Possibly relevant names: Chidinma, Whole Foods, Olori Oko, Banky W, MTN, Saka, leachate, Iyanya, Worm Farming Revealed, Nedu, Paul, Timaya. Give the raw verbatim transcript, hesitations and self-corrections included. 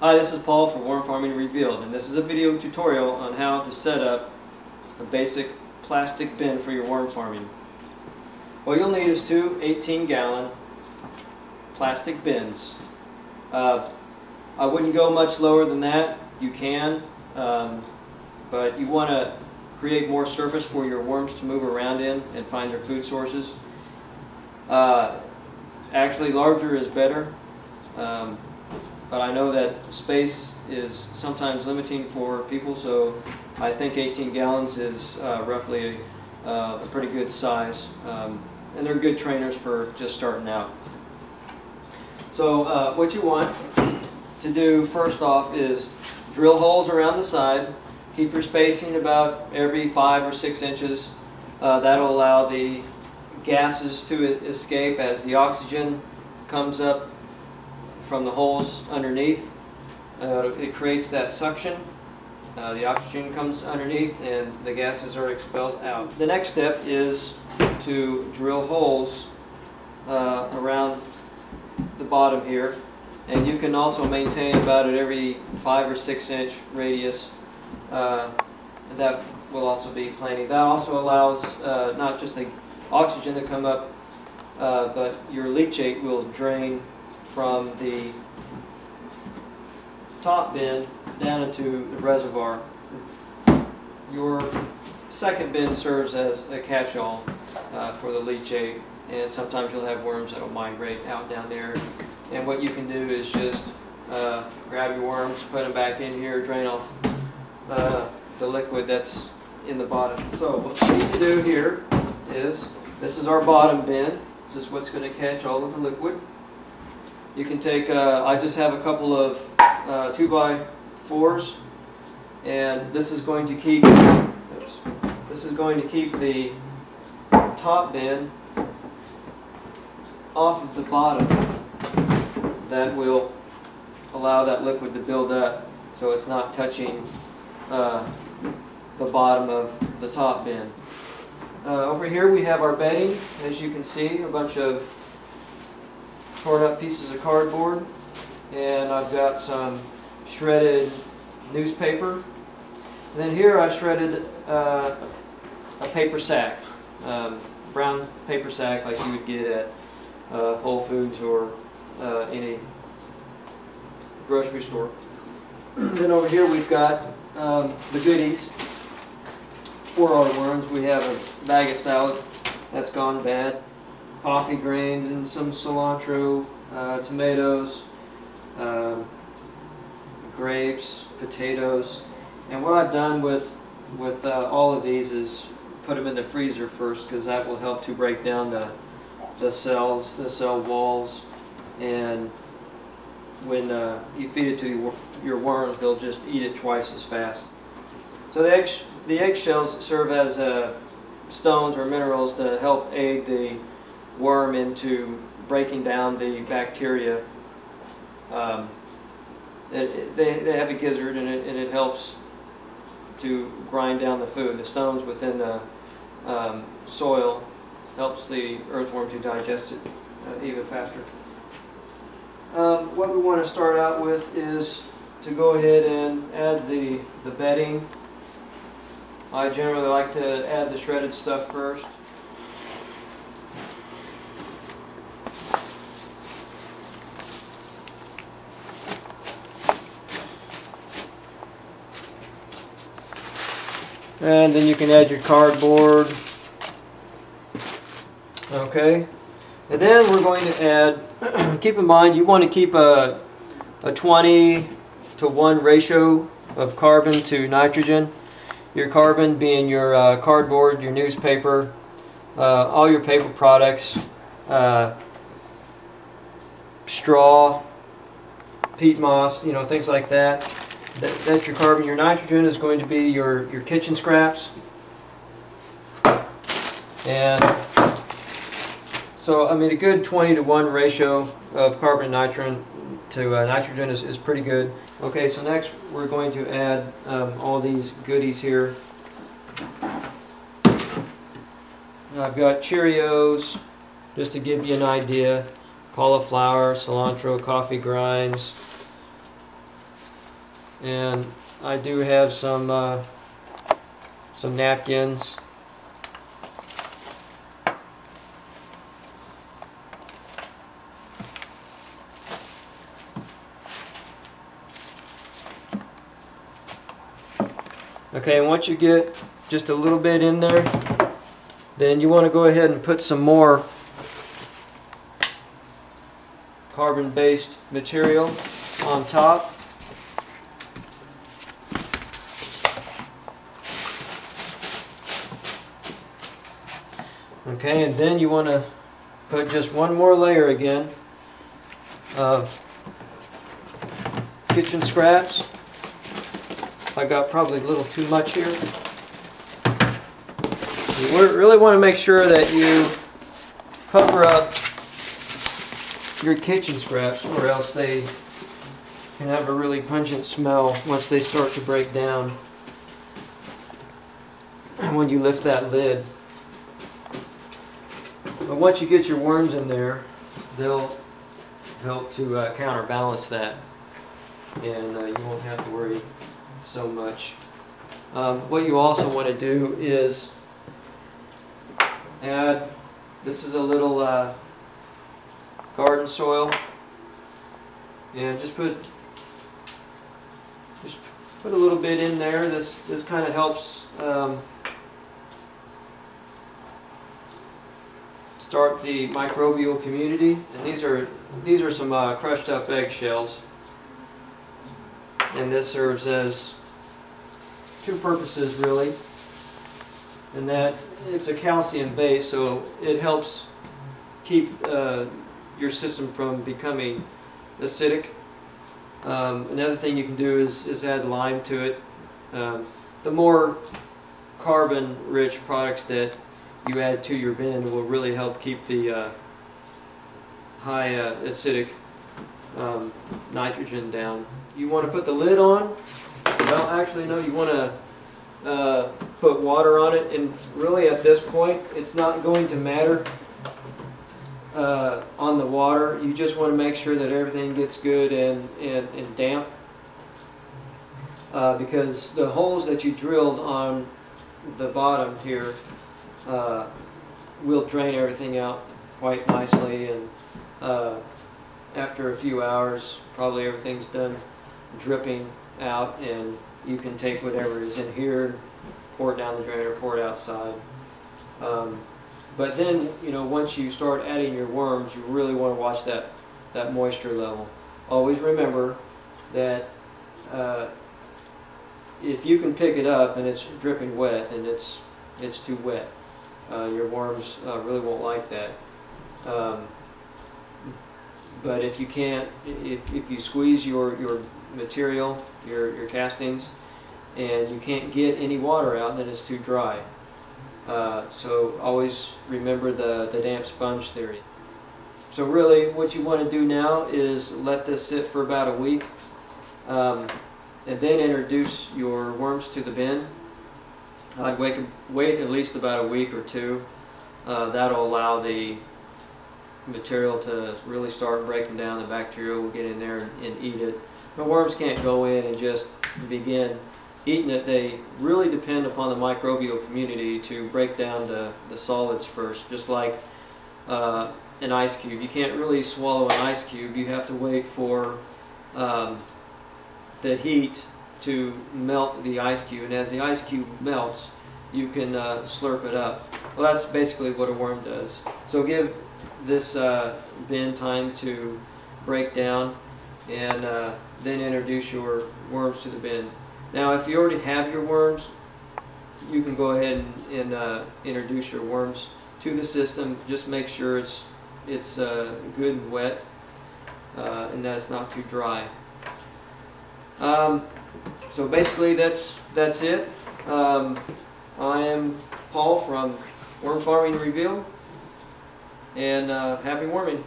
Hi, this is Paul from Worm Farming Revealed, and this is a video tutorial on how to set up a basic plastic bin for your worm farming. What you'll need is two eighteen gallon plastic bins. Uh, I wouldn't go much lower than that. You can, um, but you want to create more surface for your worms to move around in and find their food sources. Uh, actually, larger is better. Um, But I know that space is sometimes limiting for people, so I think eighteen gallons is uh, roughly a, uh, a pretty good size. Um, and they're good trainers for just starting out. So uh, what you want to do first off is drill holes around the side. Keep your spacing about every five or six inches. Uh, that'll allow the gases to escape as the oxygen comes up from the holes underneath. Uh, it creates that suction. Uh, the oxygen comes underneath and the gases are expelled out. The next step is to drill holes uh, around the bottom here, and you can also maintain about at every five or six inch radius. Uh, that will also be planting. That also allows uh, not just the oxygen to come up, uh, but your leachate will drain from the top bin down into the reservoir. Your second bin serves as a catch-all uh, for the leachate, and sometimes you'll have worms that will migrate out down there. And what you can do is just uh, grab your worms, put them back in here, drain off uh, the liquid that's in the bottom. So what we need to do here is, this is our bottom bin. This is what's going to catch all of the liquid. You can take, uh, I just have a couple of uh, two by fours, and this is going to keep, oops, this is going to keep the top bin off of the bottom. That will allow that liquid to build up so it's not touching uh, the bottom of the top bin. Uh, over here we have our bedding, as you can see, a bunch of torn up pieces of cardboard, and I've got some shredded newspaper. And then here I shredded uh, a paper sack, um, brown paper sack like you would get at uh, Whole Foods or uh, any grocery store. Then over here we've got um, the goodies for our worms. We have a bag of salad that's gone bad, coffee grains, and some cilantro, uh, tomatoes, uh, grapes, potatoes. And what I've done with with uh, all of these is put them in the freezer first, because that will help to break down the the cells, the cell walls, and when uh, you feed it to your, your worms, they'll just eat it twice as fast. So the egg the eggshells serve as uh, stones or minerals to help aid the worm into breaking down the bacteria. Um, it, it, they, they have a gizzard, and it, and it helps to grind down the food. The stones within the um, soil helps the earthworm to digest it uh, even faster. Um, what we want to start out with is to go ahead and add the, the bedding. I generally like to add the shredded stuff first. And then you can add your cardboard. Okay. And then we're going to add, keep in mind you want to keep a, a twenty to one ratio of carbon to nitrogen. Your carbon being your uh, cardboard, your newspaper, uh, all your paper products, uh, straw, peat moss, you know, things like that. That, that's your carbon. Your nitrogen is going to be your, your kitchen scraps. And so, I mean, a good twenty to one ratio of carbon nitrogen to uh, nitrogen is, is pretty good. Okay, so next we're going to add um, all these goodies here. And I've got Cheerios, just to give you an idea, cauliflower, cilantro, coffee grinds, And I do have some uh, some napkins. Okay, and once you get just a little bit in there, then you want to go ahead and put some more carbon-based material on top. Okay, and then you want to put just one more layer again of kitchen scraps. I got probably a little too much here. You really want to make sure that you cover up your kitchen scraps, or else they can have a really pungent smell once they start to break down when you lift that lid. But once you get your worms in there, they'll help to uh, counterbalance that, and uh, you won't have to worry so much. Um, what you also want to do is add, this is a little uh, garden soil, and just put just put a little bit in there. This this kind of helps um, start the microbial community. And these are these are some uh, crushed up eggshells, and this serves as two purposes really, and that it's a calcium base, so it helps keep uh, your system from becoming acidic. Um, another thing you can do is, is add lime to it. Um, the more carbon-rich products that you add to your bin will really help keep the uh, high uh, acidic um, nitrogen down. You want to put the lid on. Well, actually, no, you want to uh, put water on it, and really at this point, it's not going to matter uh, on the water. You just want to make sure that everything gets good and, and, and damp, uh, because the holes that you drilled on the bottom here uh, will drain everything out quite nicely, and uh, after a few hours, probably everything's done dripping out, and you can take whatever is in here, pour it down the drain, or pour it outside. Um, but then, you know, once you start adding your worms, you really want to watch that that moisture level. Always remember that uh, if you can pick it up and it's dripping wet, and it's it's too wet, uh, your worms uh, really won't like that. Um, but if you can't, if if you squeeze your your material, your, your castings, and you can't get any water out, then it's too dry. Uh, so always remember the, the damp sponge theory. So really what you want to do now is let this sit for about a week, um, and then introduce your worms to the bin. I'd wait, wait at least about a week or two. Uh, that'll allow the material to really start breaking down. The bacteria will get in there and, and eat it. The worms can't go in and just begin eating it. They really depend upon the microbial community to break down the, the solids first, just like uh, an ice cube. You can't really swallow an ice cube. You have to wait for um, the heat to melt the ice cube, and as the ice cube melts, you can uh, slurp it up. Well, that's basically what a worm does. So give this uh, bin time to break down, and uh, then introduce your worms to the bin. Now, if you already have your worms, you can go ahead and, and uh, introduce your worms to the system. Just make sure it's it's uh, good and wet, uh, and that it's not too dry. Um, so basically, that's that's it. Um, I am Paul from Worm Farming Revealed, and uh, happy worming.